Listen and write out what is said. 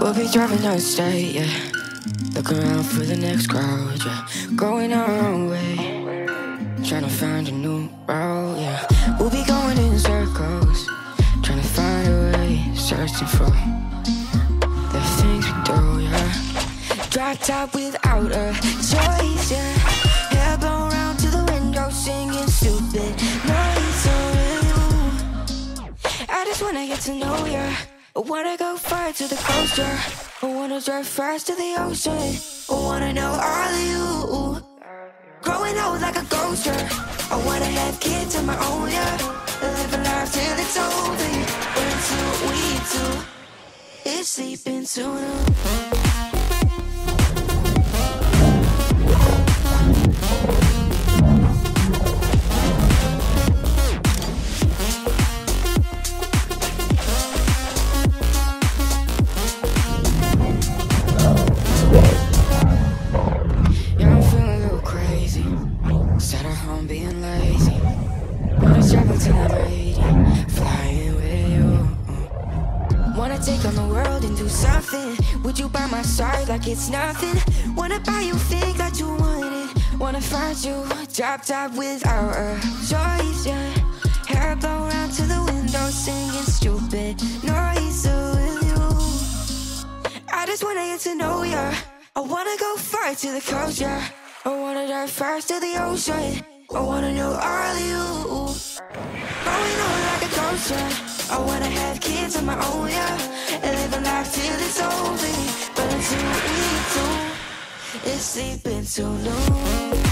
We'll be driving out of state, yeah. Looking around for the next crowd, yeah. Going our own way, trying to find a new route, yeah. We'll be going in circles, trying to find a way, searching for the things we do, yeah. Drop top without a choice, yeah. Hair blown round to the window, singing stupid nights on you. I just wanna get to know ya, I wanna go far to the coast, yeah. I wanna drive fast to the ocean, I wanna know all of you. Growing old like a ghost, yeah. I wanna have kids on my own, yeah. Live a life till it's over, yeah. Until we do, it's sleeping sooner. Being lazy, wanna travel till I'm 80, flying with you. Wanna take on the world and do something. Would you by my side like it's nothing? Wanna buy you things that you wanted. Wanna find you, drop top without a choice, yeah. Hair blown round to the window, singing stupid noise with you. I just wanna get to know ya, I wanna go far to the coast, yeah. I wanna dive fast to the ocean, I wanna know all of you. Growing old like a ghost, yeah. I wanna have kids on my own, yeah. And live a life till it's over, but until we do, it's sleeping too long.